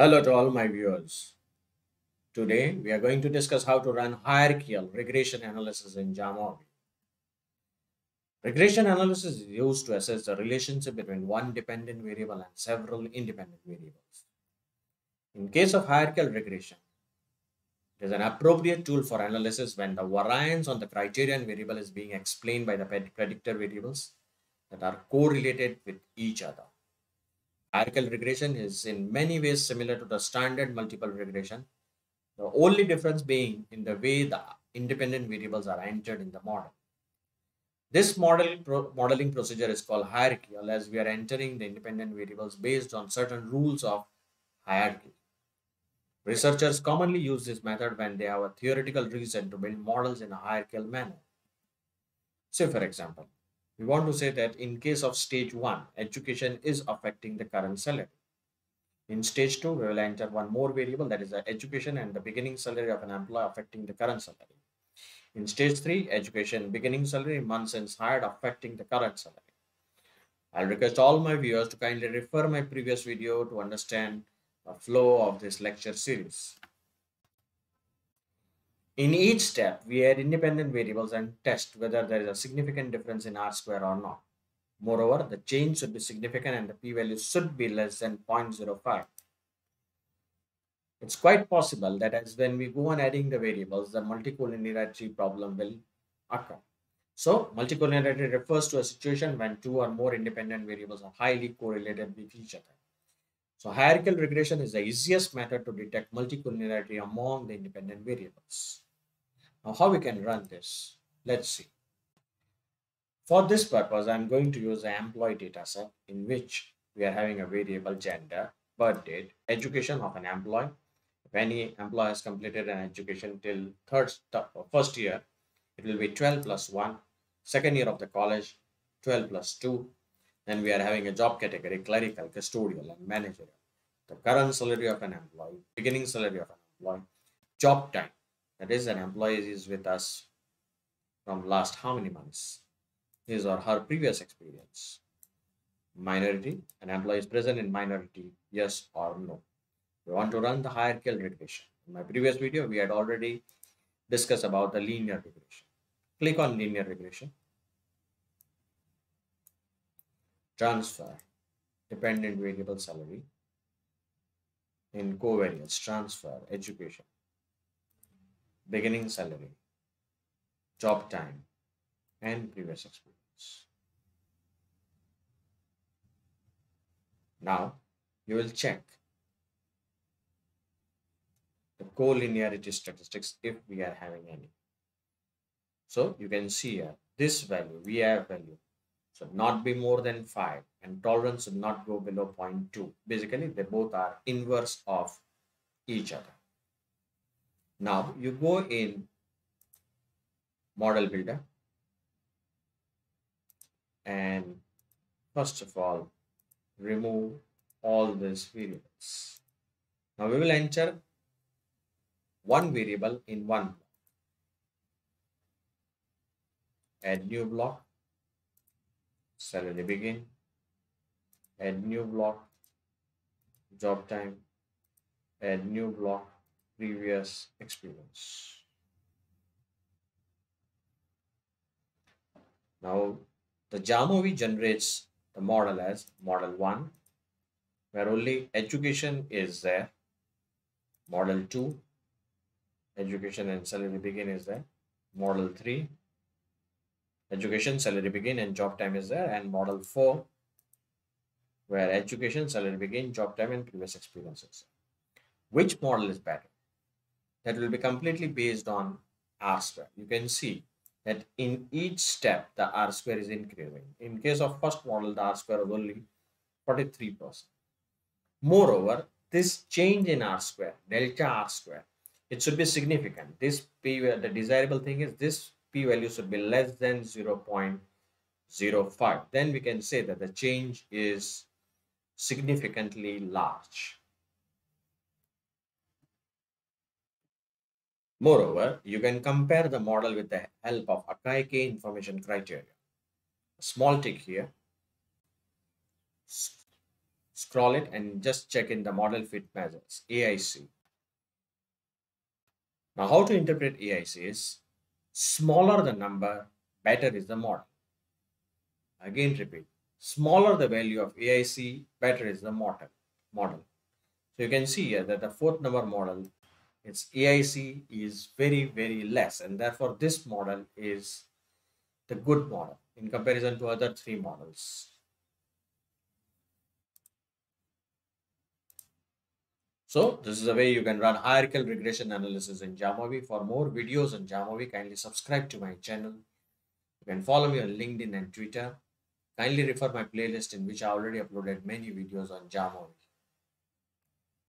Hello to all my viewers. Today we are going to discuss how to run hierarchical regression analysis in Jamovi. Regression analysis is used to assess the relationship between one dependent variable and several independent variables. In case of hierarchical regression, it is an appropriate tool for analysis when the variance on the criterion variable is being explained by the predictor variables that are correlated with each other. Hierarchical regression is in many ways similar to the standard multiple regression, the only difference being in the way the independent variables are entered in the model. This modeling procedure is called hierarchical, as we are entering the independent variables based on certain rules of hierarchy. Researchers commonly use this method when they have a theoretical reason to build models in a hierarchical manner. So, for example, we want to say that in case of stage 1, education is affecting the current salary. In stage 2, we will enter one more variable, that is the education and the beginning salary of an employee affecting the current salary. In stage 3, education, beginning salary, months since hired affecting the current salary. I'll request all my viewers to kindly refer my previous video to understand the flow of this lecture series. In each step, we add independent variables and test whether there is a significant difference in R-square or not. Moreover, the change should be significant and the p-value should be less than 0.05. It's quite possible that as when we go on adding the variables, the multicollinearity problem will occur. So, multicollinearity refers to a situation when two or more independent variables are highly correlated with each other. So, hierarchical regression is the easiest method to detect multicollinearity among the independent variables. Now, how we can run this? Let's see. For this purpose, I am going to use an employee dataset in which we are having a variable gender, birth date, education of an employee. If any employee has completed an education till first year, it will be 12 plus 1. Second year of the college, 12 plus 2. Then we are having a job category, clerical, custodial, and managerial. The current salary of an employee, beginning salary of an employee, job time. That is, an employee is with us from last how many months? His or her previous experience. Minority, an employee is present in minority, yes or no. We want to run the hierarchical regression. In my previous video, we had already discussed about the linear regression. Click on linear regression. Transfer, dependent variable salary. In covariance, transfer, education. Beginning salary, job time, and previous experience. Now you will check the collinearity statistics if we are having any. So you can see here this value, VIF value, should not be more than 5 and tolerance should not go below 0.2. Basically, they both are inverse of each other. Now you go in Model Builder. And first of all, remove all these variables. Now we will enter one variable in one block. Add new block, salary begin, add new block, job time, add new block, previous experience. Now, the Jamovi generates the model as model 1, where only education is there. Model 2, education and salary begin is there. Model 3, education, salary begin and job time is there. And model 4, where education, salary begin, job time and previous experiences. Which model is better? That will be completely based on R-square. You can see that in each step the R-square is increasing. In case of first model, the R-square was only 43%. Moreover, this change in R-square, delta R-square, it should be significant. This p, the desirable thing is this p-value should be less than 0.05. Then we can say that the change is significantly large. Moreover, you can compare the model with the help of Akaike information criteria. Small tick here. scroll it and just check in the model fit measures, AIC. Now, how to interpret AIC is smaller the number, better is the model. Again, repeat, smaller the value of AIC, better is the model. So you can see here that the fourth number model, its AIC is very, very less, and therefore this model is the good model in comparison to other three models. So this is the way you can run hierarchical regression analysis in Jamovi. For more videos on Jamovi, kindly subscribe to my channel. You can follow me on LinkedIn and Twitter. Kindly refer my playlist in which I already uploaded many videos on Jamovi.